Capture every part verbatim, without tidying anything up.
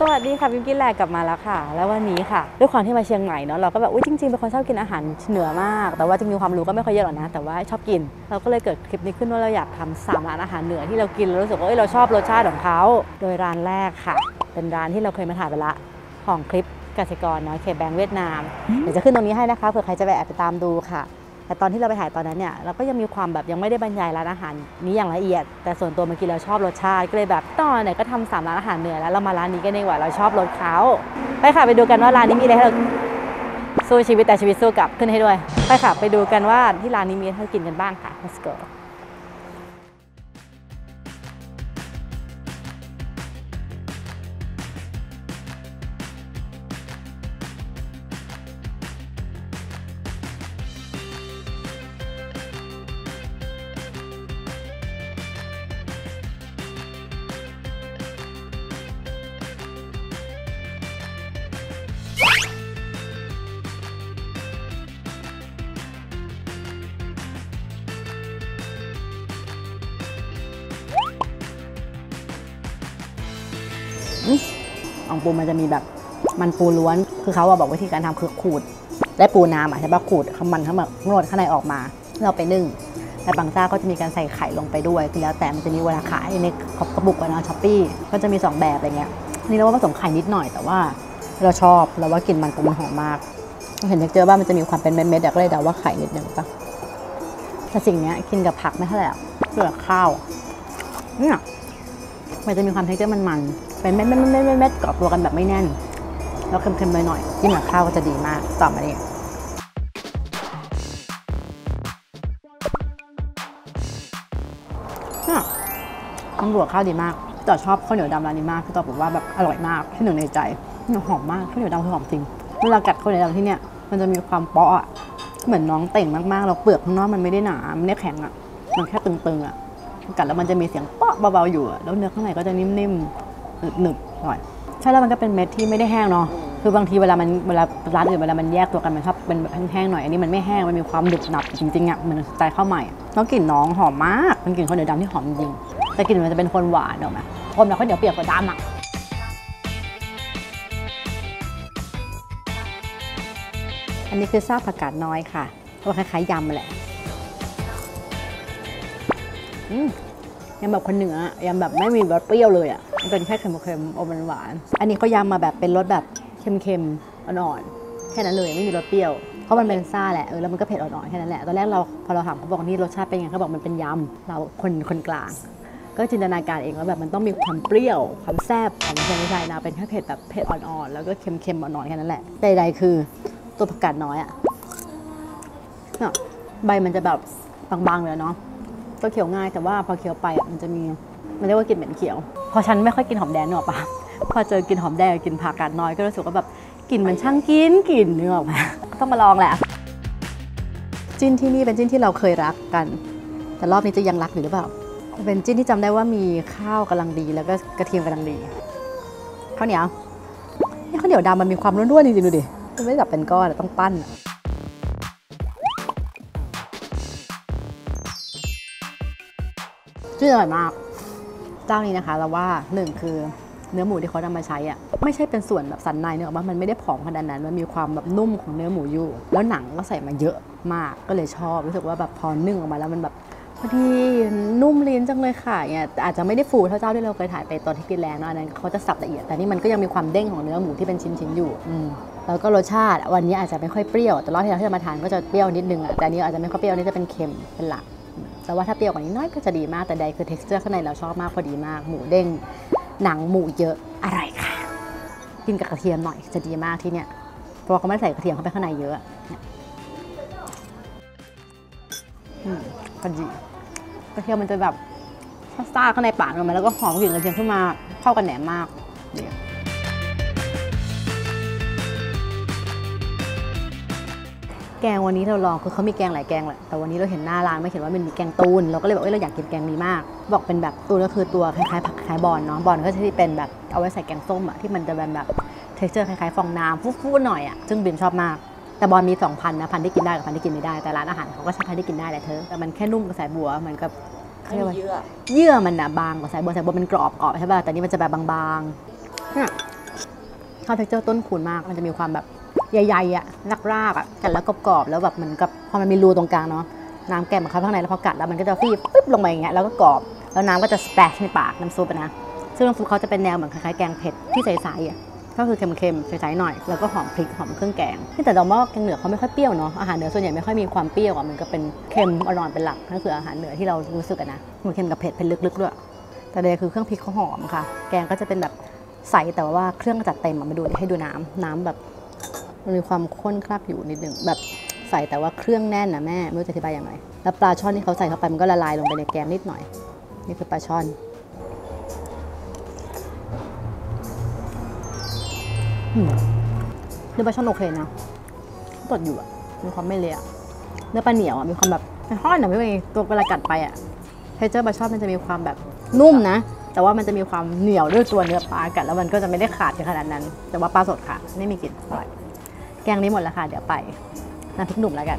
สวัสดีค่ะพิมกินแลกกลับมาแล้วค่ะแล้ววันนี้ค่ะด้วยความที่มาเชียงใหม่เนาะเราก็แบบอุ้ยจริงๆเป็นคนชอบกินอาหารเหนือมากแต่ว่าจริงๆความรู้ก็ไม่ค่อยเยอะหรอกนะแต่ว่าชอบกินเราก็เลยเกิดคลิปนี้ขึ้นว่าเราอยากทำสามร้านอาหารเหนือที่เรากินแล้วรู้สึกว่าเอ้ยเราชอบรสชาติของเขาโดยร้านแรกค่ะเป็นร้านที่เราเคยมาถ่ายไปละของคลิปกสิกรเนาะเคแบงก์เวียดนามเดี๋ยวจะขึ้นตรงนี้ให้นะคะเผื่อใครจะไปแอบไปตามดูค่ะแต่ตอนที่เราไปถ่ายตอนนั้นเนี่ยเราก็ยังมีความแบบยังไม่ได้บรรยายร้านอาหารนี้อย่างละเอียดแต่ส่วนตัวเมื่อกี้เราชอบรสชาติก็เลยแบบตอนไหนก็ทำสามร้านอาหารเหนือแล้วเรามาร้านนี้กันดีกว่าเราชอบรสเขาไปค่ะไปดูกันว่าร้านนี้มีอะไรให้เราสู้ชีวิตแต่ชีวิตสู้กลับขึ้นให้ด้วยไปค่ะไปดูกันว่าที่ร้านนี้มีให้กินกันบ้างค่ะ let's goอ่องปูมันจะมีแบบมันปูล้วนคือเขาบอกวิธีการทำคือขูดได้ปูน้ำอ่ะใช่ปะขูดขมันข้างแบบนวดข้างในออกมาเราไปนึ่งแต่บางเจ้าก็จะมีการใส่ไข่ลงไปด้วยแล้วแต่มันจะมีเวลาขายในกระปุกกันนะช้อปปี้ก็จะมีสองแบบอะไรเงี้ยนี่เราว่าผสมไข่นิดหน่อยแต่ว่าเราชอบเราว่ากลิ่นมันปูมันหอมมากเห็นเจอว่ามันจะมีความเป็นเม็ดๆก็เลยเดาว่าไข่นิดนึงปะแต่สิ่งนี้กินกับผักไม่เท่าไหร่เปลือกข้าวเนี่ยมันจะมีความเท็กเจอร์มันๆเป็นเม็ดๆๆๆๆๆกรอบตัวกันแบบไม่แน่นแล้วเค็มๆหน่อยๆยิ่งหมักข้าวก็จะดีมากต่อมาดิน้ำหลวงข้าวดีมากต่อชอบข้าวเหนียวดำร้านนี้มากคือต่อบอกว่าแบบอร่อยมากที่หนึ่งในใจหอมมากข้าวเหนียวดำคือหอมจริงเวลากัดข้าวเหนียวดำที่เนี่ยมันจะมีความเปาะเหมือนน้องเต่งมากๆเราเปลือกข้างนอกมันไม่ได้หนามันไม่แข็งอ่ะมันแค่ตึงๆอ่ะกัดแล้วมันจะมีเสียงเปาะเบาๆอยู่แล้วเนื้อข้างในก็จะนิ่มๆหนึบๆหน่อยใช่แล้วมันก็เป็นเม็ดที่ไม่ได้แห้งเนาะคือบางทีเวลามันเวลาร้านอื่นเวลามันแยกตัวกันมันชอบเป็นแบบแห้งๆหน่อยอันนี้มันไม่แห้งมันมีความหนึบหนับจริงๆอ่ะเหมือนสไตล์ข้าวใหม่แล้วกลิ่นน้องหอมมากมันกลิ่นข้าวเหนียวดำที่หอมจริงแต่กลิ่นมันจะเป็นคนหวานออกมาอมแล้วข้าวเหนียวเปียกกว่าดำอ่ะอันนี้คือซาบผักกาดน้อยค่ะก็คล้ายๆยำแหละยำแบบคนเหนือยำแบบไม่มีรสเปรี้ยวเลยอ่ะมันเป็นแค่เค็มๆอมหวานอันนี้เขายำมาแบบเป็นรสแบบเค็มๆอ่อนๆแค่นั้นเลยไม่มีรสเปรี้ยวเพราะมันเป็นซ่าแหละเออแล้วมันก็เผ็ดอ่อนๆแค่นั้นแหละตอนแรกเราพอเราถามเขาบอกนี่รสชาติเป็นไงเขาบอกมันเป็นยำเราคนคนกลางก็จินตนาการเองว่าแบบมันต้องมีความเปรี้ยวความแซ่บของเชียงรายนะเป็นแค่เผ็ดแบบเผ็ดอ่อนๆแล้วก็เค็มๆอ่อนๆแค่นั้นแหละใดๆคือตัวผักกาดน้อยอ่ะเนาะใบมันจะแบบบางๆเลยเนาะก็เขียวง่ายแต่ว่าพอเขียวไปมันจะมีมันเรียกว่ากินเหม็นเขียวพอฉันไม่ค่อยกินหอมแดงเนอะปะพอเจอกินหอมแดงกินผักกาดน้อยก็รู้สึกว่าแบบกลิ่นมันช่างกินกลิ่นเนื้อออกมาต้องมาลองแหละจิ้นที่นี่เป็นจิ้นที่เราเคยรักกันแต่รอบนี้จะยังรักอยู่หรือเปล่าเป็นจิ้นที่จำได้ว่ามีข้าวกำลังดีแล้วก็กระเทียมกำลังดีข้าวเหนียวนี่ข้าวเหนียวดำมันมีความร่วนๆจริงๆดูดิมันไม่ได้แบบเป็นก้อนต้องปั้นจืดอร่อยมากเจ้านี้นะคะเราว่าหนึ่งคือเนื้อหมูที่เขานำมาใช้อ่ะไม่ใช่เป็นส่วนแบบสันในเนื้อออกมามันไม่ได้ผอมขนาดนั้นมันมีความแบบนุ่มของเนื้อหมูอยู่แล้วหนังก็ใส่มาเยอะมากก็เลยชอบรู้สึกว่าแบบพอนึ่งออกมาแล้วมันแบบพอดีนุ่มลิ้นจังเลยค่ะเนี่ยอาจจะไม่ได้ฟูเท่าเจ้าที่เราเคยถ่ายไปตอนที่กินแล้วนะอันนั้นเขาจะสับละเอียดแต่นี่มันก็ยังมีความเด้งของเนื้อหมูที่เป็นชิ้นๆอยู่แล้วก็รสชาติวันนี้อาจจะไม่ค่อยเปรี้ยวแต่รอบที่เราที่มาทานก็จะเปรี้ยวนิดนึงอ่ะแต่นี้อาจจะไม่ค่อยเปรี้ยวนี่จะเป็นเค็มเป็นหลักแต่ว่าถ้าเปรี้ยวกว่านี้น้อยก็จะดีมากแต่ใดคือ texture ข้างในเราชอบมากพอดีมากหมูเด้งหนังหมูเยอะอร่อยค่ะกินกับกระเทียมหน่อยจะดีมากที่เนี่ยเพราะเขาไม่ใส่กระเทียมเข้าไปข้างในเยอะอืมพอดีกระเทียมมันจะแบบซ่าๆข้างในปากออกมาแล้วก็หอมกลิ่นกระเทียมขึ้นมาเข้ากันแหนมมากแกงวันนี้เราลองคือเขามีแกงหลายแกงแหละแต่วันนี้เราเห็นหน้าร้านไม่เห็นว่ามันมีแกงตูนเราก็เลยบอกว่าเราอยากกินแกงนี้มากบอกเป็นแบบตูนก็คือตัวคล้ายๆผักคล้ายบอนเนาะบอนก็จะเป็นแบบเอาไว้ใส่แกงส้มอะที่มันจะเป็นแบบเทคเจอร์คล้ายๆฟองน้ำฟูๆหน่อยอะซึ่งบิมชอบมากแต่บอนมีสองพันนะพันที่กินได้กับพันที่กินไม่ได้แต่ร้านอาหารเขาก็ใช้พันที่กินได้แหละเธอแต่มันแค่นุ่มกับสายบัวมันก็เยื่อเยื่อมันนะบางกว่าสายบัวสายบัวมันกรอบๆใช่ป่ะแต่นี่มันจะแบบบางๆ ชอบเท็กเจอร์ต้นขูดมากมันจะมีความแบบใหญ่ๆอ่ะรากๆอ่ะกัดแล้วกรอบๆแล้วแบบเหมือนกับพอมันมีรูตรงกลางเนาะน้ำแกะมันเข้าข้างในแล้วพอกัดแล้วมันก็จะฟีบปึ๊บลงไปอย่างเงี้ยแล้วก็กรอบแล้วน้ำก็จะสแปรชในปากน้ำซุปนะซึ่งน้ำซุปเขาจะเป็นแนวเหมือนคล้ายๆแกงเผ็ดที่ใสๆอ่ะก็คือเค็มๆใสๆหน่อยแล้วก็หอมพริกหอมเครื่องแกงแต่เราว่าแกงเหนือเขาไม่ค่อยเปรี้ยวเนาะอาหารเหนือส่วนใหญ่ไม่ค่อยมีความเปรี้ยวอ่ะมันก็เป็นเค็มอร่อยเป็นหลักนั่นคืออาหารเหนือที่เรารู้สึกนะมันเค็มกับเผ็ดเป็นลึกๆด้วยแต่เลยคือเครื่องพริกเขาหอมค่ะแกงก็จะเป็นแบบใสแต่ว่าเครื่องจัดเต็มมาดูให้ดูน้ำน้ำแบบมันมีความข้นคลับอยู่นิดนึงแบบใสแต่ว่าเครื่องแน่นนะแม่ไม่รู้จะอธิบายยังไงแล้วปลาช่อนที่เขาใส่เข้าไปมันก็ละลายลงไปในแกงนิดหน่อยนี่คือปลาช่อนเนื้อปลาช่อนโอเคนะสดอยู่อะมีความไม่เละเนื้อปลาเหนียวอะมีความแบบทอดนะพี่เมย์ตัวเวลากัดไปอะเทเจอร์ปลาช่อนมันจะมีความแบบนุ่มนะแต่ว่ามันจะมีความเหนียวด้วยตัวเนื้อปลากัดแล้วมันก็จะไม่ได้ขาดถึงขนาดนั้นแต่ว่าปลาสดค่ะไม่มีกลิ่นอร่อยแกงนี้หมดแล้วค่ะเดี๋ยวไปน้ำพริกหนุ่มแล้วกัน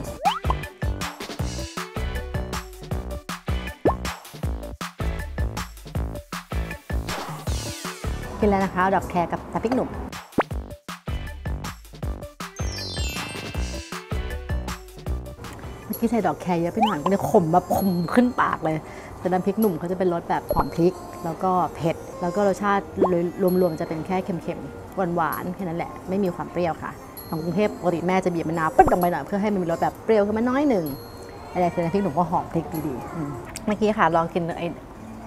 กินแล้วนะคะดอกแคร์กับน้ำพริกหนุ่มที่ใส่ดอกแคร์เยอะไปหน่อยมันจะขมแบบขมขึ้นปากเลยแต่น้ำพริกหนุ่มเขาจะเป็นรสแบบหอมพริกแล้วก็เผ็ดแล้วก็รสชาติรวมๆจะเป็นแค่เค็มๆหวานๆแค่นั้นแหละไม่มีความเปรี้ยวค่ะของกรุงเทพปกติแม่จะบีบมะนาวปึ๊ดลงไปหน่อยเพื่อให้มันมีรสแบบเปรี้ยวขึ้นมาน้อยหนึ่งอะไรคือน้ำพริกหนุ่มก็หอมพริกดีๆเมื่อกี้ค่ะลองกิน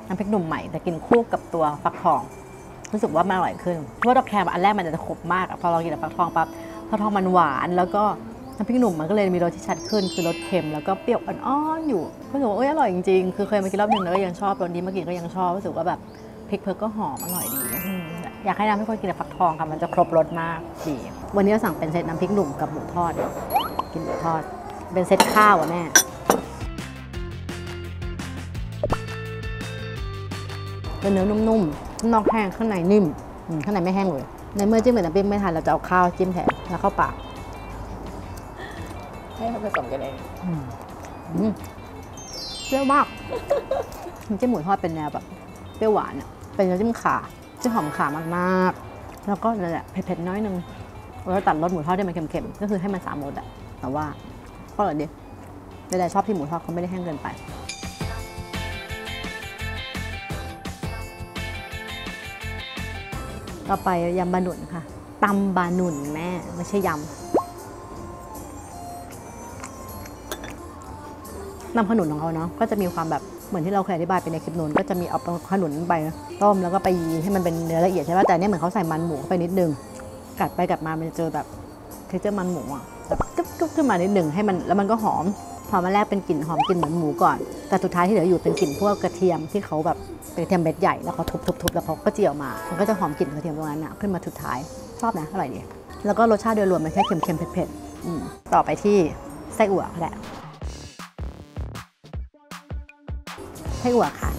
น้ำพริกหนุ่มใหม่แต่กินคู่กับตัวฟักทองรู้สึกว่ามันอร่อยขึ้นเพราะดอกแคร์อันแรกมันจะขมมากพอลองกินกับฟักทองปั๊บฟักทองมันหวานแล้วก็น้ำพริกหนุ่มมันก็เลยมีรสที่ชัดขึ้นคือรสเค็มแล้วก็เปรี้ยวอ่อนๆอยู่ก็รู้สึกว่าอร่อยจริงๆคือเคยมากินรอบหนึ่งแล้วก็ยังชอบรสนี้มากินก็ยังชอบรู้สึกว่าแบบพริกเผอก็หอมอร่อยดีอยากให้น้ำให้คนกินกับฟักทองค่ะมันจะครบรสมากดีวันนี้เราสั่งเป็นเซตน้ำพริกหนุ่มกับหมูทอดกินหมูทอดเป็นเซตข้าวอ่ะแม่เป็นเนื้อนุ่มๆนอกแห้งข้างในนิ่มข้างในไม่แห้งเลยในเมื่อจิ้มเหมือนน้ำพริกไม่ทานเราจะเอาข้าวจิ้มแทนแล้วเข้าปากให้ผสมกันเองเปรี้ยวมากน้ำจิ้มหมูทอดเป็นแนวแบบเปรี้ยวหวานอ่ะเป็นน้ำจิ้มขาจิ้มหอมขามากๆแล้วก็นั่นแหละเผ็ดๆน้อยนึงเราตัดรสหมูทอดได้มันเค็มๆก็คือให้มันสามรสอ่ะแต่ว่าก็อร่อยดีแต่ชอบที่หมูทอดเขาไม่ได้แห้งเกินไปต่อไปยำบาหนุนค่ะตำบาหนุนแม่ไม่ใช่ยำน้ำขนุนของเขาเนาะก็จะมีความแบบเหมือนที่เราเคยอธิบายไปในคลิปนู้นก็จะมีเอาขนุนไปต้มแล้วก็ไปยีให้มันเป็นเนื้อละเอียดใช่ไหมแต่เนี่ยเหมือนเขาใส่มันหมูเข้าไปนิดนึงกัดไปกัดมามันจะเจอแบบเทเจอร์มันหมูอ่ะแบบกึ๊บกึ๊บขึ้นมานิดนึงให้มันแล้วมันก็หอมหอมมาแรกเป็นกลิ่นหอมกลิ่นเหมือนหมูก่อนแต่สุดท้ายที่เหลืออยู่เป็นกลิ่นพวกกระเทียมที่เขาแบบเป็นกระเทียมเม็ดใหญ่แล้วเขาทุบๆแล้วเขาก็เจียวมามันก็จะหอมกลิ่นกระเทียมตรงนั้นอ่ะขึ้นมาสุดท้ายชอบนะอร่อยดีแล้วก็รสชาติโดยรวมมันแค่เค็มๆเผ็ดๆต่อไปที่ไส้อั่วแหละไส้อั่วค่ะ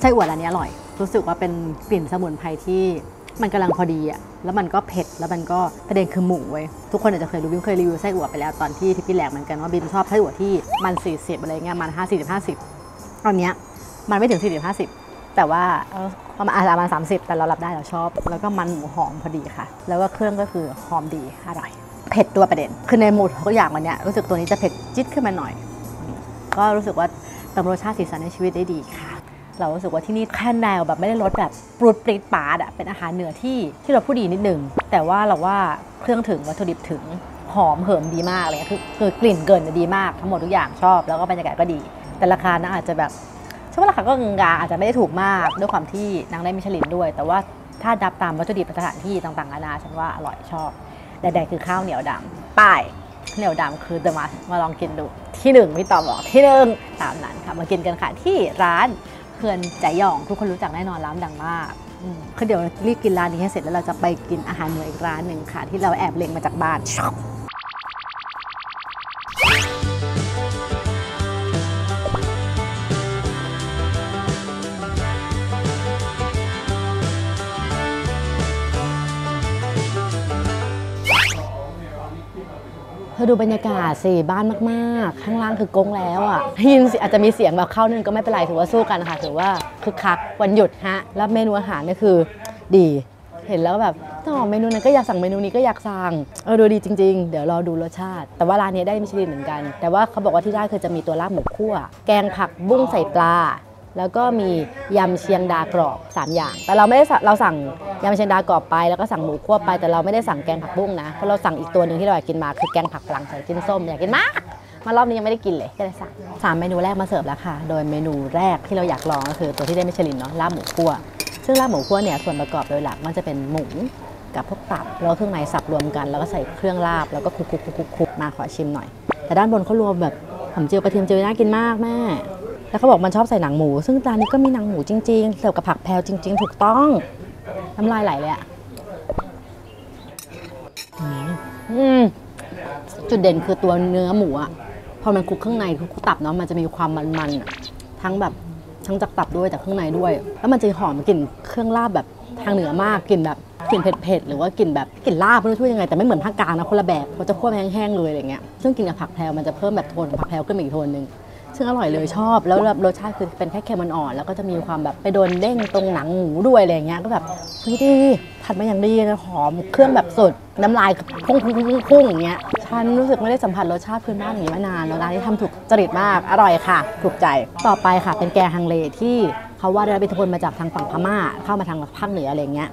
ไส้อั่วร้านนี้อร่อยรู้สึกว่าเป็นกลิ่นสมุนไพรที่มันกำลังพอดีอ่ะแล้วมันก็เผ็ดแล้วมันก็ประเด็นคือหมูเว้ยทุกคนอาจจะเคยรู้บิ๊มเคยรีวิวไส้อั่วไปแล้วตอนที่ทิปปี้แลกเหมือนกันว่าบิ๊มชอบไส้อั่วที่มันสี่สิบอะไรเงี้ยมันห้าสิบ ห้าสิบตอนเนี้ยมันไม่ถึงสี่สิบ ห้าสิบแต่ว่าประมาณประมาณสามสิบแต่เรารับได้เราชอบแล้วก็มันหมูหอมพอดีค่ะแล้วก็เครื่องก็คือหอมดีอร่อยเผ็ดตัวประเด็นคือในหมูทุกอย่างมันเนี่ยรู้สึกตัวนี้จะเผ็ดจิ๊ดขึ้นมาหน่อยก็รู้สึกว่าเติมรสชาติสีสันในชีวิตได้ดีค่ะเรารู้สึกว่าที่นี่แค่แนวแบบไม่ได้รสแบบปรุดปรีดปาดอะเป็นอาหารเหนือที่ที่เราพูดดีนิดนึงแต่ว่าเราว่าเครื่องถึงวัตถุดิบถึงหอมเหิมดีมากเลยคือคือกลิ่นเกินดีมากทั้งหมดทุกอย่างชอบแล้วก็บรรยากาศก็ดีแต่ราคานะอาจจะแบบใช่ว่าราคาก็กลางๆอาจจะไม่ได้ถูกมากด้วยความที่นางได้มิชลินด้วยแต่ว่าถ้าดับตามวัตถุดิบสถานที่ต่างๆนานาฉันว่าอร่อยชอบแดดๆคือข้าวเหนียวดำป้ายเหนียวดำคือเดอะมัสมาลองกินดูที่หนึ่งพี่ตอบบอกที่หนึ่งตามนั้นค่ะมากินกันค่ะที่ร้านเขื่อนใจหย่องทุกคนรู้จักแน่นอนร้านดังมากคือเดี๋ยวรีบกินร้านนี้ให้เสร็จแล้วเราจะไปกินอาหารเหนืออีกร้านหนึ่งค่ะที่เราแอบเล็งมาจากบ้าน ธอดูบรรยากาศสิบ้านมากๆข้างล่างคือกงแล้วอ่ะยินอาจจะมีเสียงแบบเข้านึงก็ไม่เป็นไรถือว่าสู้กันค่ะถือว่าคึกคักวันหยุดฮะแล้วเมนูอาหารนี่คือดีเห็นแล้วแบบต่อเมนูนั้นก็อยากสั่งเมนูนี้ก็อยากสั่งเออดูดีจริงๆเดี๋ยวรอดูรสชาติแต่ว่าร้านนี้ได้มิชลินเหมือนกันแต่ว่าเขาบอกว่าที่ได้คือจะมีตัวลาบหมูคั่วแกงผักบุ้งใส่ปลาแล้วก็มียำเชียงดากรอบสามอย่างแต่เราไม่ได้เราสั่งยำเชียงดากรอบไปแล้วก็สั่งหมูคั่วไปแต่เราไม่ได้สั่งแกงผักบุ้งนะเพราะเราสั่งอีกตัวหนึ่งที่เราอยากกินมาคือแกงผักฝรั่งใส่จิ้นส้มอยากกินมากมารอบนี้ยังไม่ได้กินเลยก็เลยสั่งสามเมนูแรกมาเสิร์ฟแล้วค่ะโดยเมนูแรกที่เราอยากลองก็คือตัวที่ได้มิชลินเนาะลาบหมูคั่วซึ่งลาบหมูคั่วเนี่ยส่วนประกอบโดยหลักมันจะเป็นหมูกับพวกตับแล้วเครื่องในสับรวมกันแล้วก็ใส่เครื่องลาบแล้วก็คลุกๆๆๆมาขอชิมหน่อยแต่ด้านบนเขารวมแบบหอมเจียวกระเทียมเจียวน่ากินมากแม่แล้วเขาบอกมันชอบใส่หนังหมูซึ่งร้านนี้ก็มีหนังหมูจริงๆเสิร์ฟกับผักแพลวจริงๆถูกต้องน้ำลายไหลเลยอ่ะจุดเด่นคือตัวเนื้อหมูอ่ะพอมันคลุกเครื่องในคลุกตับเนาะมันจะมีความมันๆทั้งแบบทั้งจากตับด้วยแต่เครื่องในด้วยแล้วมันจะหอมกลิ่นเครื่องลาบแบบทางเหนือมากกลิ่นแบบกลิ่นเผ็ดๆหรือว่ากลิ่นแบบกลิ่นลาบไม่รู้ช่วยยังไงแต่ไม่เหมือนภาคกลางนะคนละแบบเขาจะคั่วแห้งๆเลยอะไรเงี้ยซึ่งกินกับผักแพลวมันจะเพิ่มแบบโทนผักแพลวขึ้นอีกโทนนึงซึ่งอร่อยเลยชอบแล้วรสชาติคือเป็นแค่เค็มอ่อนแล้วก็จะมีความแบบไปโดนเด้งตรงหนังหมูด้วยอะไรอย่างเงี้ยก็แบบดีดีผัดมาอย่างดีนะหอมเครื่องแบบสดน้ำลายพุ่งพุ่งพุ่งพุ่งอย่างเงี้ยฉันรู้สึกไม่ได้สัมผัสรสชาติพื้นบ้านนี้มานานแล้วร้านที่ทำถูกจริตมากอร่อยค่ะถูกใจต่อไปค่ะเป็นแกงฮังเลที่เขาว่าได้รับอิทธิพลมาจากทางฝั่งพม่าเข้ามาทางภาคเหนืออะไรอย่างเงี้ย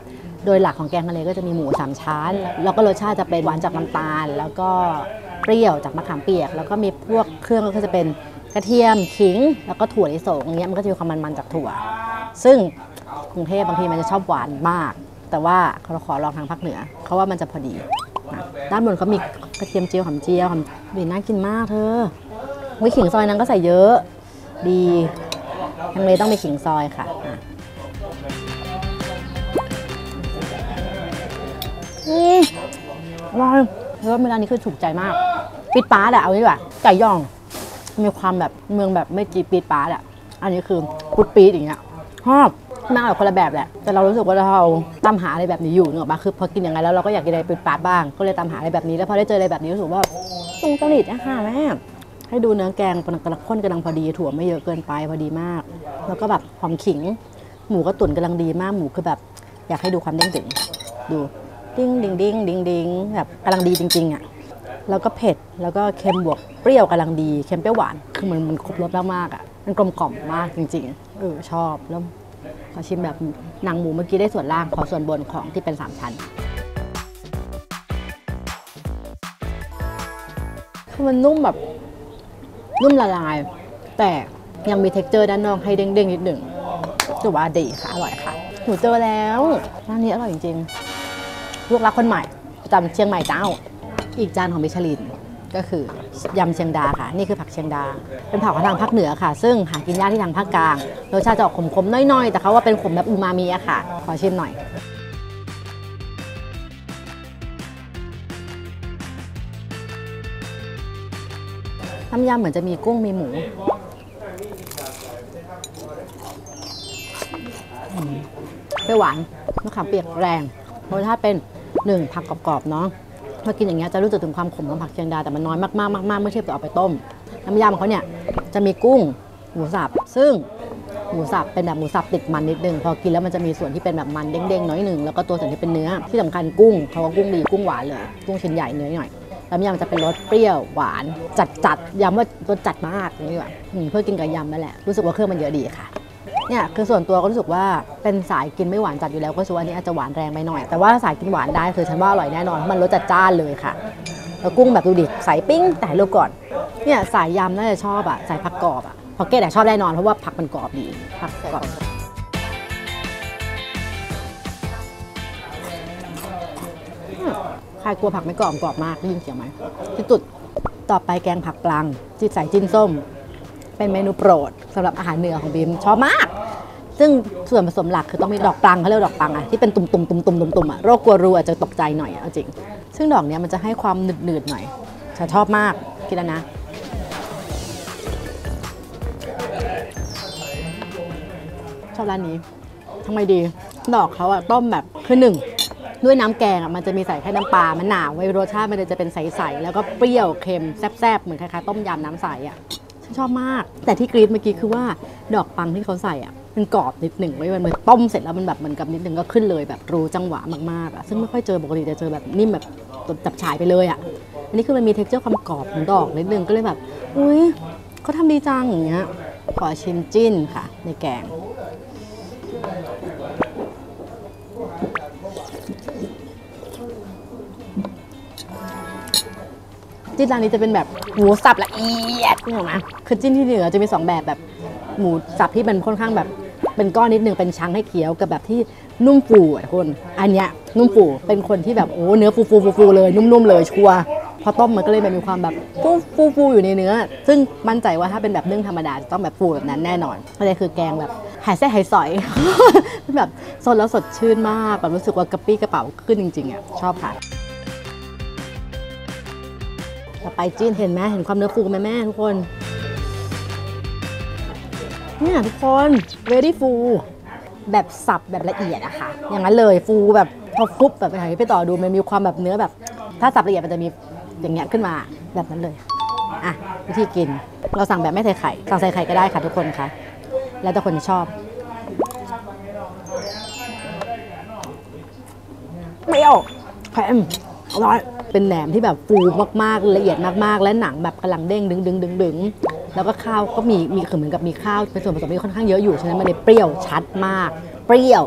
โดยหลักของแกงฮังเลก็จะมีหมูสามชั้นแล้วก็รสชาติจะเป็นหวานจากน้ำตาลแล้วก็เปรี้ยวจากมะขามเปียกแล้วก็มีพวกเครื่องก็จะเป็นกระเทียมขิงแล้วก็ถั่วลิสงอย่างเงี้ยมันก็จะมีความมันๆจากถั่วซึ่งกรุงเทพบางทีมันจะชอบหวานมากแต่ว่าเราขอลองทางภาคเหนือเขาว่ามันจะพอดีด้านบนเขามีกระเทียมเจียวหอมเจียวหอมดีน่ากินมากเธอวิขิงซอยนั้นก็ใส่เยอะดีทั้งเลยต้องไปขิงซอยค่ะนี่ว้าวรสเมนูนี้คือถูกใจมากปิดป้าแหละเอาดีกว่าไก่ย่องมีความแบบเมืองแบบไม่จีปีดป๊าดอ่ะอันนี้คือพุดปีดอย่างเงี้ยชอบมากแบบคนละแบบแหละแต่เรารู้สึกว่าเราตามหาอะไรแบบนี้อยู่นึกออกมาคือพอกินอย่างไรแล้วเราก็อยากกินอะไรปีดป๊าดบ้างก็เลยตามหาอะไรแบบนี้แล้วพอได้เจออะไรแบบนี้รู้สึกว่าตรงจริตนะคะแม่ให้ดูเนื้อแกงกำลังกำลังข้นกำลังพอดีถั่วไม่เยอะเกินไปพอดีมากแล้วก็แบบหอมขิงหมูก็ตุ๋นกำลังดีมากหมูคือแบบอยากให้ดูความเด้งดึงดูดิ้งดิ้งดิ้งดิ้งดิ้งแบบกำลังดีจริงๆอ่ะแล้วก็เผ็ดแล้วก็เค็มบวกเปรี้ยวกำลังดีเค็มเปรี้ยวหวานคือมันมันครบรสมากๆอ่ะมันกลมกล่อมมากจริงๆเออชอบแล้วขอชิมแบบหนังหมูเมื่อกี้ได้ส่วนล่างขอส่วนบนของที่เป็นสามชั้นคือมันนุ่มแบบนุ่มละลายแต่ยังมีเท็กเจอร์ด้านนอกให้เด้งๆนิดหนึ่งถือว่าดีค่ะอร่อยค่ะหนูเจอแล้วร้านนี้อร่อยจริงๆลูกรักคนใหม่ประจำเชียงใหม่เจ้าอีกจานของมิชลินก็คือยำเชียงดาค่ะนี่คือผักเชียงดาเป็นผักของทางภาคเหนือค่ะซึ่งหากินยากที่ทางภาคกลางรสชาติจะออกขมๆน้อยๆแต่เขาว่าเป็นขมแบบอูมามิอะค่ะขอชิมหน่อยน้ำยำเหมือนจะมีกุ้งมีหมูเปรี้ยวหวานมะขามเปียกแรงรสชาติเป็นหนึ่งผักกรอบๆเนาะพอกินอย่างเงี้ยจะรู้สึกถึงความขมของผักเชียงดาแต่มันน้อยมากๆมากๆเมื่อเทียบกับเอาไปต้มน้ำยำเขาเนี่ยจะมีกุ้งหมูสับซึ่งหมูสับเป็นแบบหมูสับติดมันนิดนึงพอกินแล้วมันจะมีส่วนที่เป็นแบบมันเด้งๆน้อยหนึ่งแล้วก็ตัวส่วนที่เป็นเนื้อที่สำคัญกุ้งเพราะว่ากุ้งดีกุ้งหวานเลยกุ้งชิ้นใหญ่เนื้อหน่อยน้ำยำจะเป็นรสเปรี้ยวหวานจัดๆยำว่ารสจัดมากนี่แบบเพื่อกินกับยำนั่นแหละรู้สึกว่าเครื่องมันเยอะดีค่ะเนี่ยคือส่วนตัวก็รู้สึกว่าเป็นสายกินไม่หวานจัดอยู่แล้วก็ส่วนอันนี้อาจจะหวานแรงไปหน่อยแต่ว่าสายกินหวานได้คือฉันว่าอร่อยแน่นอนมันรสจัดจ้านเลยค่ะแล้วกุ้งแบบดูดิใส่ปิ้งแต่รูปก่อนเนี่ยสายยำน่าจะชอบอ่ะสายผักกรอบอ่ะพอเกตแต่ชอบแน่นอนเพราะว่าผักมันกรอบดีผักกรอบใครกลัวผักไม่กรอบกรอบมากได้ยินเสียงไหมที่สุดต่อไปแกงผักปลังจีใส่จิ้นส้มเป็นเมนูโปรดสำหรับอาหารเหนือของบีมชอบมากซึ่งส่วนผสมหลักคือต้องมีดอกปลังเขาเรียกดอกปลังอะที่เป็นตุ่มตุ่มตุ่มตุ่มตุ่มตุ่มอะโรคกลัวรูอาจจะตกใจหน่อยเอาจริงซึ่งดอกเนี้ยมันจะให้ความหนืดหนืดหน่อยฉันชอบมากกินแล้วนะชอบร้านนี้ทำไมดีดอกเขาอะต้มแบบคือหนึ่ง ด้วยน้ำแกงอ่ะมันจะมีใส่แค่น้ำปลามะนาวไว้รสชาติมันจะเป็นใสๆแล้วก็เปรี้ยวเค็มแซ่บๆเหมือนคล้ายๆต้มยำน้ำใสอ่ะฉันชอบมากแต่ที่กรี๊ดเมื่อกี้คือว่าดอกปังที่เขาใส่อ่ะมันกรอบนิดหนึ่งไว้มันต้มเสร็จแล้วมันแบบเหมือนกับนิดหนึ่งก็ขึ้นเลยแบบรู้จังหวะมากๆอ่ะซึ่งไม่ค่อยเจอปกติจะเจอแบบนิ่มแบบจับฉายไปเลยอ่ะอันนี้คือมันมีเท็กเจอร์ความกรอบของดอกนิดหนึ่งก็เลยแบบอุ้ยเขาทำดีจังอย่างเงี้ยขอชิมจิ้นค่ะในแกงจิ้นร้านนี้จะเป็นแบบหมูสับละเอียดถูกไหมคือจิ้นที่เหนือจะมีสองแบบแบบหมูสับที่มันค่อนข้างแบบเป็นก้อนนิดนึงเป็นชั้นให้เคี้ยวกับแบบที่นุ่มฟูอ่ะคนอันเนี้ยนุ่มฟูเป็นคนที่แบบโอ้เนื้อฟูฟูฟูฟูเลยนุ่มๆเลยชัวร์พอต้มมันก็เลยแบบมีความแบบฟูฟูฟูอยู่ในเนื้อซึ่งมั่นใจว่าถ้าเป็นแบบนึ่งธรรมดาจะต้องแบบฟูแบบนั้นแน่นอนก็เลยคือแกงแบบหายแซ่หายสอยแบบสดแล้วสดชื่นมากแบบรู้สึกว่ากระปี้กระเป๋าขึ้นจริงๆอ่ะชอบค่ะไปจิ้นเห็นไหมเห็นความเนื้อฟูไหมแม่ทุกคนเนี่ยทุกคน very ฟูแบบสับแบบละเอียดอะค่ะอย่างนั้นเลยฟูแบบพอฟุบแบบไปหาไปต่อดูมันมีความแบบเนื้อแบบถ้าสับละเอียดมันจะมีอย่างเงี้ยขึ้นมาแบบนั้นเลยอ่ะวิธีกินเราสั่งแบบไม่ใส่ไข่สั่งใส่ไข่ก็ได้ค่ะทุกคนค่ะแล้วแต่คนชอบเปรี้ยวเค็มอร่อยเป็นแหนมที่แบบฟูมากๆละเอียดมากๆและหนังแบบกำลังเด้งดึงดึงดึงดึงแล้วก็ข้าวก็มีมีเหมือนกับมีข้าวเป็นส่วนผสมที่ค่อนข้างเยอะอยู่ฉะนั้นมันเลยเปรี้ยวชัดมากเปรี้ยว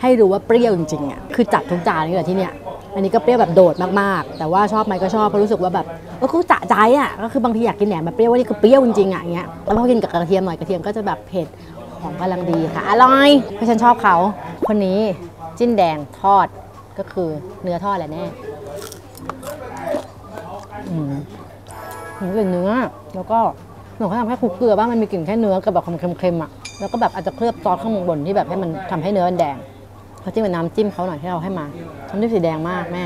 ให้รู้ว่าเปรี้ยวจริงๆอ่ะคือจัดทุกจานนี่แหละที่เนี่ยอันนี้ก็เปรี้ยวแบบโดดมากๆแต่ว่าชอบไหมก็ชอบเพราะรู้สึกว่าแบบก็คือจะใจอ่ะก็คือบางทีอยากกินแหนมแบบเปรี้ยวว่านี่คือเปรี้ยวจริงๆอ่ะอย่างเงี้ยแล้วพอกินกับกระเทียมหน่อยกระเทียมก็จะแบบเผ็ดหอมกำลังดีค่ะอร่อยเพราะฉันชอบเขาคนนี้จิ้นแดงทอดก็คือเนื้อทอดแหละแน่อืมมันเป็นเนื้อแล้วก็หนูเขาทำแค่คลุกเกลือบ้างมันมีกลิ่นแค่เนื้อกับแบบความเค็มๆอ่ะแล้วก็แบบอาจจะเคลือบซอสข้างบนที่แบบให้มันทำให้เนื้อมันแดงเขาจิ้มกับน้ำจิ้มเขาหน่อยที่เราให้มาน้ำจิ้มสีแดงมากแม่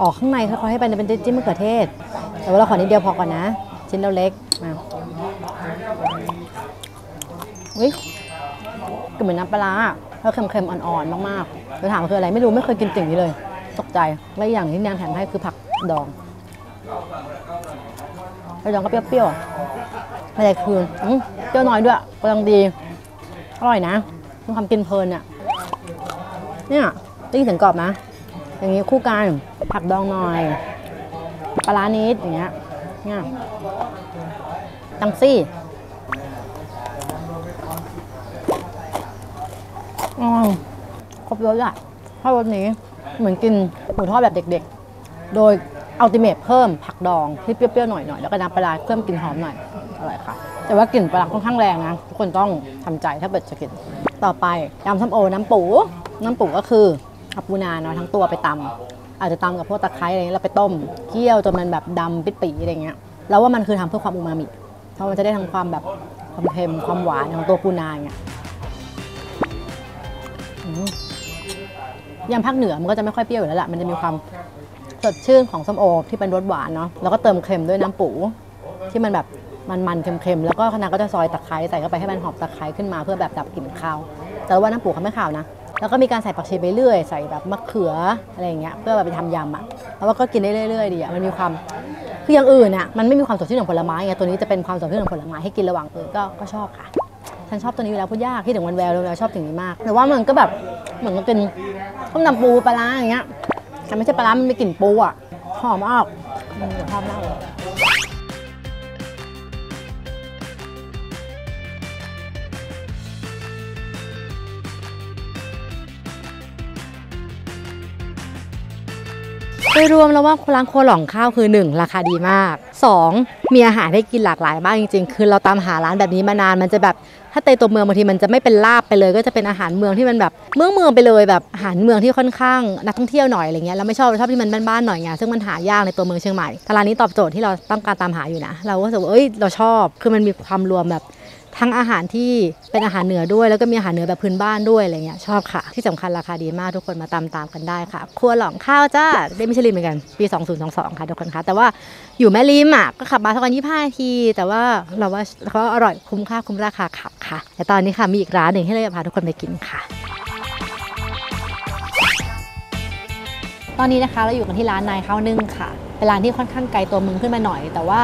ออกข้างในเขาให้ไปเป็นจิ้มมะเขือเทศแต่ว่าเราขอนิดเดียวพอก่อนนะชิ้นเราเล็กมาอุ้ยกลิ่นเหมือนน้ำปลาแล้วเค็มๆอ่อนๆมากๆเราถามคืออะไรไม่รู้ไม่เคยกินสิ่งนี้เลยตกใจและอย่างที่นางแถมให้คือผักดองผักดองก็เปรี้ยวๆไม่ได้คืนเปรี้ยวน้อยด้วยกำลังดีอร่อยนะมีความกินเพลินอ่ะเนี่ยได้ยินเสียงกรอบนะอย่างนี้คู่กันผักดองหน่อยปลานิดอย่างเงี้ยเนี่ยตังซี่อ๋อครบรสอ่ะครบรสนี้เหมือนกินหมูทอดแบบเด็กๆโดยอัลติเมทเพิ่มผักดองที่เปรี้ยวๆหน่อยๆแล้วก็น้ำปลาเพิ่มกลิ่นหอมหน่อยอร่อยค่ะแต่ว่ากลิ่นปลาค่อนข้างแรงนะทุกคนต้องทำใจถ้าเกิดจะกินต่อไปยำส้มโอน้ำปูน้ำปูก็คือเอาปูนาเนาะทั้งตัวไปตำอาจจะตำกับพวกตะไคร้อะไรแล้วไปต้มเคี่ยวจนมันแบบดำปิดปีอะไรเงี้ยแล้วว่ามันคือทำเพื่อความอูมามิเพราะมันจะได้ทั้งความแบบความเค็มความหวานของตัวปูนาเงี้ยยำภาคเหนือมันก็จะไม่ค่อยเปรี้ยวอยู่แล้วแหละมันจะมีความสดชื่นของส้มโอที่เป็นรสหวานเนาะแล้วก็เติมเค็มด้วยน้ำปูที่มันแบบมันๆเค็มๆแล้วก็คณะก็จะซอยตะไคร้ใส่เข้าไปให้มันหอมตะไคร้ขึ้นมาเพื่อแบบดับกลิ่นคาวแต่ว่าน้ำปูเขาไม่คาวนะแล้วก็มีการใส่ผักชีไปเรื่อยใส่แบบมะเขืออะไรอย่างเงี้ยเพื่อแบบไปทำยำอ่ะแล้วก็กินได้เรื่อยๆดีอ่ะมันมีความคืออย่างอื่นอ่ะมันไม่มีความสดชื่นของผลไม้ไงตัวนี้จะเป็นความสดชื่นของผลไม้ให้กินระหว่างเออก็ก็ชอบค่ะฉันชอบตัวนี้อยู่แล้วพูดยากที่ถึงวันแววเราชอบถึงนี้มากแต่ว่ามันก็แบบเหมือนมันเป็นต้มยำปูปลาอย่างเงี้ยแต่ไม่ใช่ปลามันมีกลิ่นปูอ่ะหอมออกชอบมากเลยโดยรวมแล้วว่าร้านครัวหล่องข้าวคือหนึ่งราคาดีมากสองมีอาหารให้กินหลากหลายมากจริงๆคือเราตามหาร้านแบบนี้มานานมันจะแบบถ้าในตัวเมืองบางทีมันจะไม่เป็นลาบไปเลยก็จะเป็นอาหารเมืองที่มันแบบเมืองเมืองไปเลยแบบอาหารเมืองที่ค่อนข้างนักท่องเที่ยวหน่อยอะไรเงี้ยเราไม่ชอบชอบที่มันบ้านๆหน่อยไงซึ่งมันหายากในตัวเมืองเชียงใหม่แต่ร้านนี้ตอบโจทย์ที่เราต้องการตามหาอยู่นะเราก็รู้สึกว่าเอ้ยเราชอบคือมันมีความรวมแบบทั้งอาหารที่เป็นอาหารเหนือด้วยแล้วก็มีอาหารเหนือแบบพื้นบ้านด้วยอะไรเงี้ยชอบค่ะที่สำคัญราคาดีมากทุกคนมาตามตามกันได้ค่ะครัวหล่องข้าวจ้าได้มิชลินเหมือนกันปีสองพันยี่สิบสองค่ะทุกคนคะแต่ว่าอยู่แม่ริมอ่ะก็ขับมาสักวันยี่สิบห้านาทีแต่ว่าเราว่าเขาอร่อยคุ้มค่าคุ้มราคาขับค่ะแต่ตอนนี้ค่ะมีอีกร้านหนึ่งให้เราพาทุกคนไปกินค่ะ ตอนนี้นะคะเราอยู่กันที่ร้านนายข้าวนึ่งค่ะเป็นร้านที่ค่อนข้างไกลตัวเมืองขึ้นมาหน่อยแต่ว่า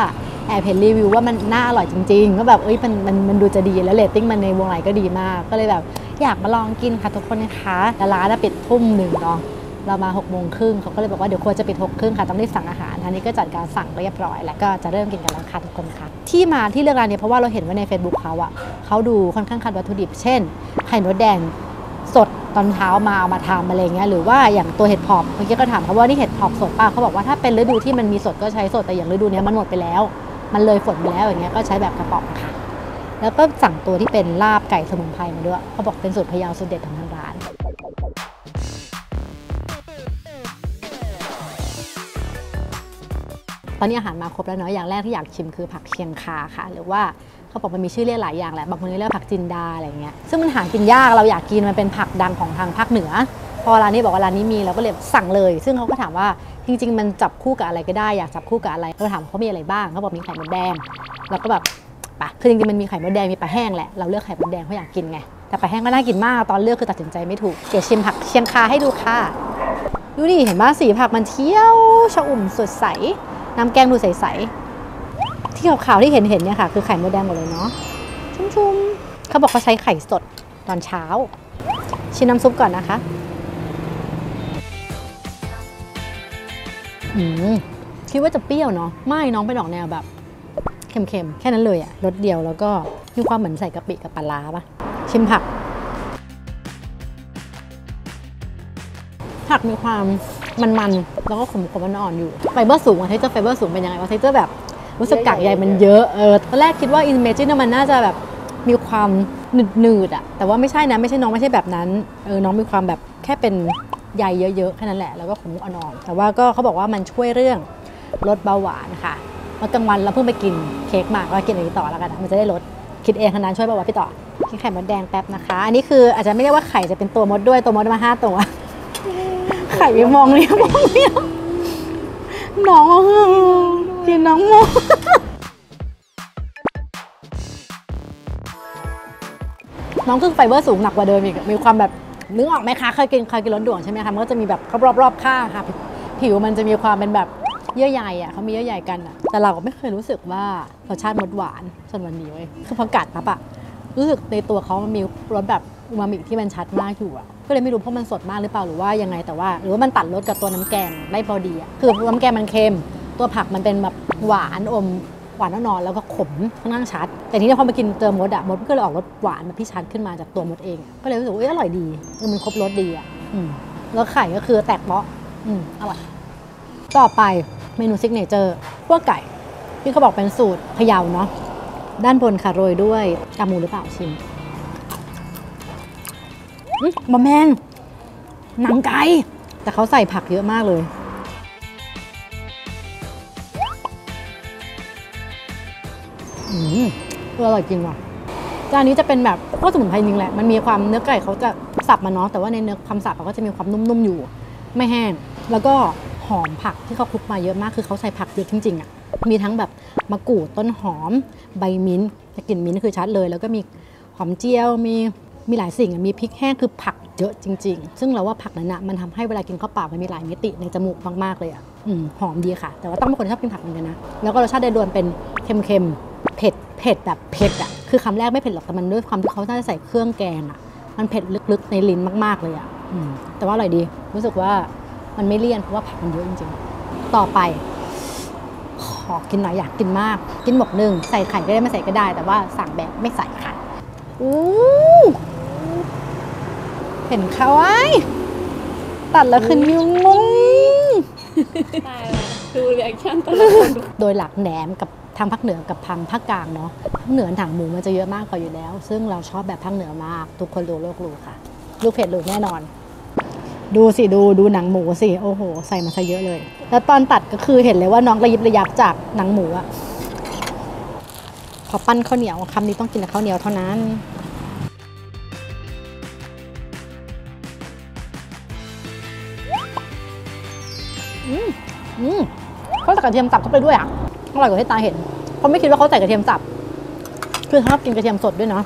แอบเห็นรีวิวว่ามันน่าอร่อยจริงๆก็แบบเอ้ยมันมันมันดูจะดีแล้วเรตติ้งมันในวงไหนก็ดีมากก็เลยแบบอยากมาลองกินค่ะทุกคนนะคะแต่ร้านจะปิดทุ่มหนึ่งเนาะเรามาหกโมงครึ่งเขาก็เลยบอกว่าเดี๋ยวควรจะปิดหกโมงครึ่งค่ะต้องรีบสั่งอาหารอันนี้ก็จัดการสั่งเรียบร้อยแล้วก็จะเริ่มกินกันแล้วค่ะทุกคนค่ะที่มาที่เลือกร้านนี้เพราะว่าเราเห็นว่าใน Facebook เขาอะเขาดูค่อนข้างคัดวัตถุดิบเช่นไข่มดแดงสดตอนเช้ามาเอามาทำอะไรเงี้ยหรือว่าอย่างตัวเห็ดหอบเมื่อกี้ก็ถามเขาว่านี่เห็ดหอบสดป่ะเขาบอกว่าถ้าเป็นฤดูที่มันมีสดก็ใช้สดแต่อย่างฤดูนี้มันหมดไปแล้วมันเลยฝนไปแล้วอย่างเงี้ยก็ใช้แบบกระป๋องค่ะแล้วก็สั่งตัวที่เป็นลาบไก่สมุนไพรมาด้วยเขาบอกเป็นสูตรพะเยาสูตรเด็ดของทางร้านตอนนี้อาหารมาครบแล้วเนาะอย่างแรกที่อยากชิมคือผักเชียงคาค่ะหรือว่าเขาบอกมันมีชื่อเรียกหลายอย่างแหละบางคนเรียกผักจินดาอะไรเงี้ยซึ่งมันหากินยากเราอยากกินมันเป็นผักดังของทางภาคเหนือพอร้านนี้บอกว่าร้านนี้มีเราก็เลยสั่งเลยซึ่งเขาก็ถามว่าจริงๆมันจับคู่กับอะไรก็ได้อยากจับคู่กับอะไรเราถามเขามีอะไรบ้างเขาบอกมีไข่มดแดงเราก็แบบปะคือจริงๆมันมีไข่มดแดงมีปลาแห้งแหละเราเลือกไข่มดแดงเพราะอยากกินไงแต่ปลาแห้งก็น่ากินมากตอนเลือกคือตัดสินใจไม่ถูกเดี๋ยวชิมผักเชียงคาให้ดูค่ะดูดิเห็นว่าสีผักมันเที่ยวชอุ่มสดใสน้ำแกงดูใสๆที่ขาวๆที่เห็นๆเนี่ยค่ะคือไข่มดแดงหมดเลยเนาะชุ่มๆเขาบอกเขาใช้ไข่สดตอนเช้าชิมน้ำซุปก่อนนะคะอืมคิดว่าจะเปรี้ยวเนาะไม่น้องไปดอกแนวแบบเค็มๆแค่นั้นเลยอะรสเดียวแล้วก็มีความเหมือนใส่กะปิกับปลาร้าปะชิมผักผักมีความมันๆแล้วก็ขมๆมันอ่อนอยู่ไฟเบอร์สูงอะเทคเจอร์ไฟเบอร์สูงเป็นยังไงวะเทคเจอร์แบบรู้สึกกากใยมันเยอะเออตอนแรกคิดว่าอิมเมจินมันน่าจะแบบมีความหนืดๆอะแต่ว่าไม่ใช่นะไม่ใช่น้องไม่ใช่แบบนั้นเออน้องมีความแบบแค่เป็นใยเยอะๆแค่นั้นแหละแล้วก็ขมอ่อนๆแต่ว่าก็เขาบอกว่ามันช่วยเรื่องลดเบาหวานค่ะเมื่อกลางวันเราเพิ่งไปกินเค้กมากก็กินอันนี้ต่อแล้วกันนะมันจะได้ลดคิดเองขนาดช่วยเบาหวานพี่ต่อกินไข่มดแดงแป๊บนะคะอันนี้คืออาจจะไม่เรียกว่าไข่จะเป็นตัวมดด้วยตัวมดมาห้าตัวไข่มองเนี่ยมองเนี่ยน้องกินน้องมองน้องคือไฟเบอร์สูงหนักกว่าเดิมอีกมีความแบบนึกออกไหมคะเคยกินเคยกินร้อนด่วนใช่ไหมคะมันก็จะมีแบบรอบรอบข้างค่ะผิวมันจะมีความเป็นแบบเยื่อใยอ่ะเขามีเยื่อใยกันอ่ะแต่เราก็ไม่เคยรู้สึกว่ารสชาติมดหวานจนวันนี้เว้ยคือพอกัดปั๊บอ่ะรู้สึกในตัวเขามันมีรสแบบอูมามิที่มันชัดมากอยู่อ่ะก็เลยไม่รู้เพราะมันสดมากหรือเปล่าหรือว่ายังไงแต่ว่าหรือว่ามันตัดรสกับตัวน้ำแกงได้พอดีอ่ะคือน้ำแกงมันเค็มตัวผักมันเป็นแบบหวานอมหวานนอนแล้วก็ขมค่อนข้างชัดแต่นี้พอมากินเติมมดอะมดก็เลยออกรสหวานมาที่ชัดขึ้นมาจากตัวมดเองก็เลยรู้สึกว่าอร่อยดีมันครบรสดีอ่ะแล้วไข่ก็คือแตกเปาะอร่อยต่อไปเมนูซิกเนเจอร์คั่วไก่ที่เขาบอกเป็นสูตรพะเยาเนาะด้านบนค่ะโรยด้วยกากหมูหรือเปล่าชิมบะแมนหนังไก่แต่เขาใส่ผักเยอะมากเลยอืมอร่อยจริงว่ะจานนี้จะเป็นแบบก็สมุนไพรจริงแหละมันมีความเนื้อไก่เขาจะสับมาเนาะแต่ว่าในเนื้อความสับก็จะมีความนุ่มๆอยู่ไม่แห้งแล้วก็หอมผักที่เขาคลุกมาเยอะมากคือเขาใส่ผักเยอะจริงๆอ่ะมีทั้งแบบมะกรูดต้นหอมใบมิ้นท์กลิ่นมิ้นท์คือชัดเลยแล้วก็มีหอมเจียวมีมีหลายสิ่งมีพริกแห้งคือผักเยอะจริงๆซึ่งเราว่าผักนั้นอ่ะมันทำให้เวลากินเข้าปากมันมีหลายมิติในจมูกมากๆเลยอ่ะอืมหอมดีค่ะแต่ว่าต้องเป็นคนชอบกินผักเหมือนกันนะแล้วก็รสชาติโดยรวมเป็นเค็มๆเผ็ดเผ็ดแบบเผ็ดอ่ะคือคำแรกไม่เผ็ดหรอกแต่มันด้วยความที่เขาน่าจะใส่เครื่องแกงอ่ะมันเผ็ดลึกๆในลิ้นมากๆเลยอ่ะอืมแต่ว่าอร่อยดีรู้สึกว่ามันไม่เลี่ยนเพราะว่าผักมันเยอะจริงๆต่อไปขอกินหน่อยอยากกินมากกินหมกหนึ่งใส่ไข่ก็ได้ไม่ใส่ก็ได้แต่ว่าสั่งแบบไม่ใส่ไข่อู้เห็นเขาไอ้ตัดแล้วคือนิ้วงงตายแล้วดูเรียกชั่นตลอดโดยหลักแหนมกับทางภาคเหนือกับทางภาคกลางเนาะภาคเหนือถังหมูมันจะเยอะมากกว่าอยู่แล้วซึ่งเราชอบแบบภาคเหนือมากทุกคนรู้โลกรู้ค่ะลูกเผ็ดรู้แน่นอนดูสิดูดูหนังหมูสิโอ้โหใส่มาซะเยอะเลยแล้วตอนตัดก็คือเห็นเลยว่าน้องระยิบระยับจากหนังหมูอะขอปั้นข้าวเหนียวคำนี้ต้องกินกับข้าวเหนียวเท่านั้นอืมอืมเขาใส่กระเทียมสับเข้าไปด้วยอ่ะอร่อยกว่าที่ตาเห็นเขาไม่คิดว่าเขาใส่กระเทียมสับคือชอบกินกระเทียมสดด้วยเนาะ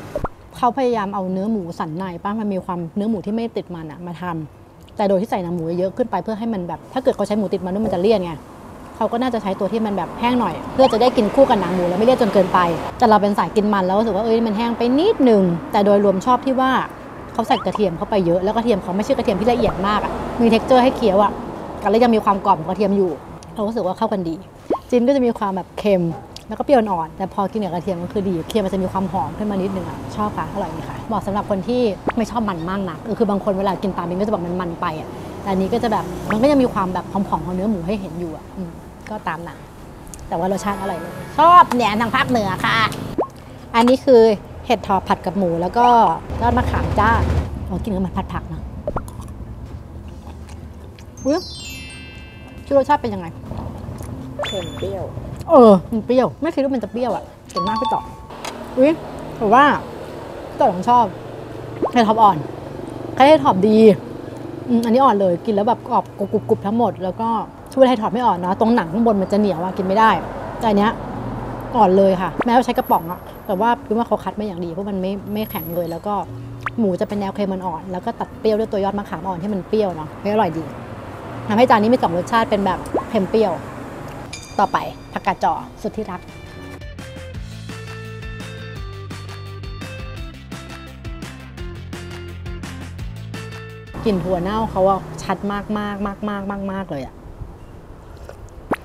เขาพยายามเอาเนื้อหมูสันในป้ามันมีความเนื้อหมูที่ไม่ติดมันอ่ะมาทำ แต่โดยที่ใส่หนังหมูเยอะขึ้นไปเพื่อให้มันแบบถ้าเกิดเขาใช้หมูติดมันด้วยมันจะเลี่ยนไงเขาก็น่าจะใช้ตัวที่มันแบบแห้งหน่อยเพื่อจะได้กินคู่กับหนังหมูแล้วไม่เลี่ยนจนเกินไปแต่เราเป็นสายกินมันแล้วรู้สึกว่าเอ้ยมันแห้งไปนิดนึงแต่โดยรวมชอบที่ว่าเขาใส่กระเทียมเข้าไปเยอะแล้วกระเทียมเขาไม่ใช่กระเทียมที่ละเอียดมากอ่ะมีเท็กเจอร์ให้เคี้ยวอ่ะก็เลยยังมีความกรอบของกระเทียมอยู่เรารู้สึกว่าเข้ากันดีจีนก็จะมีความแบบเค็มแล้วก็เปรี้ยวอ่อนแต่พอกินกับกระเทียมก็คือดีเค็มมันจะมีความหอมขึ้นมานิดนึงอ่ะชอบค่ะอร่อยดีค่ะเหมาะสำหรับคนที่ไม่ชอบมันมากนักคือบางคนเวลากินตามเองก็จะบอกมันมันไปอ่ะแต่อันนี้ก็จะแบบมันก็ยังมีความแบบหอมๆของเนื้อหมูให้เห็นอยู่อ่ะก็ตามนั้นแต่ว่ารสชาติอร่อยเลยชอบแหนมทางภาคเหนือค่ะอันนี้คือเห็ดถอบผัดกับหมูแล้วก็ยอดมะขามจ้าอ๋อกินกับมันผัดผักเนาะอุ๊ยชื่อรสชาติเป็นยังไงเค็มเปรี้ยวเออมันเปรี้ยวไม่คิดว่ามันจะเปรี้ยวอ่ะเก่งมากพี่ต่ออุ๊ยแต่ว่าพี่ต่อผมชอบเห็ดถอบอ่อนใครเห็ดถอบดีอันนี้อ่อนเลยกินแล้วแบบกรอบกรุบกรุบทั้งหมดแล้วก็ช่วยให้ถอดไม่อ่อนเนาะตรงหนังข้างบนมันจะเหนียวอ่ะกินไม่ได้แต่อันเนี้ยอ่อนเลยค่ะแม้ว่าใช้กระป๋องอะแต่ว่าคือว่าเขาคัดมาอย่างดีเพราะมันไม่ไม่แข็งเลยแล้วก็หมูจะเป็นแนวเค็มอ่อนแล้วก็ตัดเปรี้ยวด้วยตัวยอดมะขามอ่อนที่มันเปรี้ยวเนาะอร่อยดีทำให้จานนี้มีสองรสชาติเป็นแบบเค็มเปรี้ยวต่อไปผักกาดจ่อสุดที่รักกลิ่นถั่วเน่าเขาอะชัดมากมากมากมากมากมากเลยอะ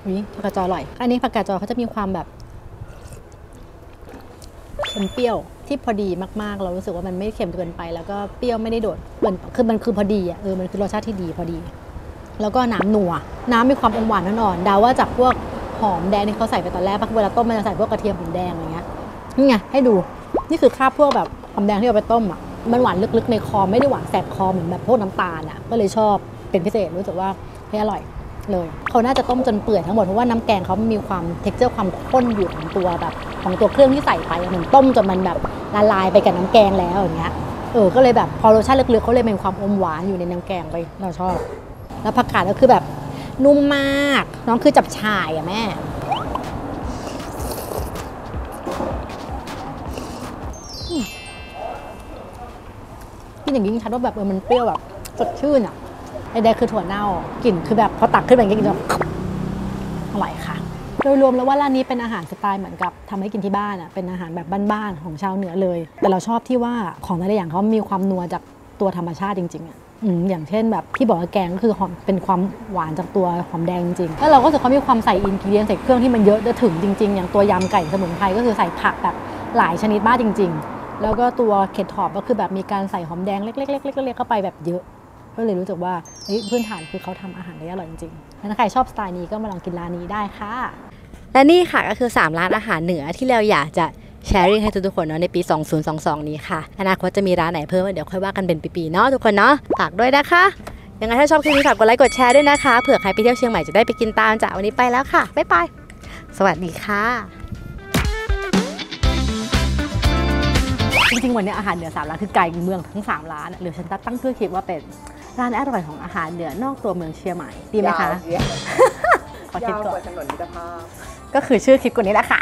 วิผักกาดจออร่อยอันนี้ผักกาดจอเขาจะมีความแบบเค็มเปรี้ยวที่พอดีมากๆเรารู้สึกว่ามันไม่เค็มเกินไปแล้วก็เปรี้ยวไม่ได้โดดเหมือนคือมันคือพอดีอะเออมันคือรสชาติที่ดีพอดีแล้วก็น้ำหนัวน้ำมีความอมหวานอ่อนๆเดาว่าจากพวกหอมแดงที่เขาใส่ไปตอนแรกเพราะเวลาต้มมันจะใส่พวกกระเทียมหอมแดงอะไรเงี้ยนี่ไงให้ดูนี่คือคราบพวกแบบหอมแดงที่เอาไปต้มอะมันหวานลึกๆในคอไม่ได้หวานแสบคอเหมือนแบบพวกน้ำตาลอ่ะก็เลยชอบเป็นพิเศษรู้สึกว่าให้อร่อยเลยเขาน่าจะต้มจนเปื่อยทั้งหมดเพราะว่าน้ำแกงเขามีความเท็กเจอร์ความข้นอยู่ของตัวแบบของตัวเครื่องที่ใส่ไปเหมือนต้มจนมันแบบละลายไปกับน้ำแกงแล้วอย่างเงี้ยเออก็เลยแบบพอรสชาติลึกๆเขาเลยมีความอมหวานอยู่ในน้ำแกงไปเราชอบแล้วผักกาดก็คือแบบนุ่มมากน้องคือจับฉ่ายอ่ะแม่อย่างยิ่งชัดว่าแบบเออมันเปรี้ยวแบบสดชื่นอ่ะไอ้แดงคือถั่วเน่ากลิ่นคือแบบพอตักขึ้นไปกินแล้วอร่อยค่ะโดยรวมแล้วว่าร้านนี้เป็นอาหารสไตล์เหมือนกับทำให้กินที่บ้านอ่ะเป็นอาหารแบบบ้านๆของชาวเหนือเลยแต่เราชอบที่ว่าของแต่ละอย่างเขามีความนัวจากตัวธรรมชาติจริงๆอ่ะอย่างเช่นแบบที่บอกว่าแกงก็คือหอมเป็นความหวานจากตัวหอมแดงจริงๆแล้วเราก็จะเขามีความใส่อินกิเดียนใส่เครื่องที่มันเยอะจะถึงจริงๆอย่างตัวยำไก่สมุนไพรก็คือใส่ผักแบบหลายชนิดมากจริงๆแล้วก็ตัวเห็ดถอบก็คือแบบมีการใส่หอมแดงเล็กๆเล็กๆเข้าไปแบบเยอะก็เลยรู้สึกว่าพื้นฐานคือเขาทำอาหารได้อร่อยจริงๆถ้าใครชอบสไตล์นี้ก็มาลองกินร้านนี้ได้ค่ะและนี่ค่ะก็คือสามร้านอาหารเหนือที่เราอยากจะแชร์ริ่งให้ทุกๆคนเนาะในปีสองพันยี่สิบสองนี้ค่ะอนาคตจะมีร้านไหนเพิ่มเดี๋ยวค่อยว่ากันเป็นปีๆเนาะทุกคนเนาะฝากด้วยนะคะยังไงถ้าชอบคลิปนี้ฝากกดไลค์กดแชร์ด้วยนะคะเผื่อใครไปเที่ยวเชียงใหม่จะได้ไปกินตามจ้ะวันนี้ไปแล้วค่ะบ๊ายบายสวัสดีค่ะจริงๆวันนี้อาหารเหนือสามร้านคือไกลเมืองทั้งสามร้านหรือฉันตั้งชื่อคลิปว่าเป็นร้านอร่อยของอาหารเหนือนอกตัวเมืองเชียงใหม่ดีไหมคะยาวกว่าถนนมิตรภาพก็คือชื่อคลิปคนนี้แหละค่ะ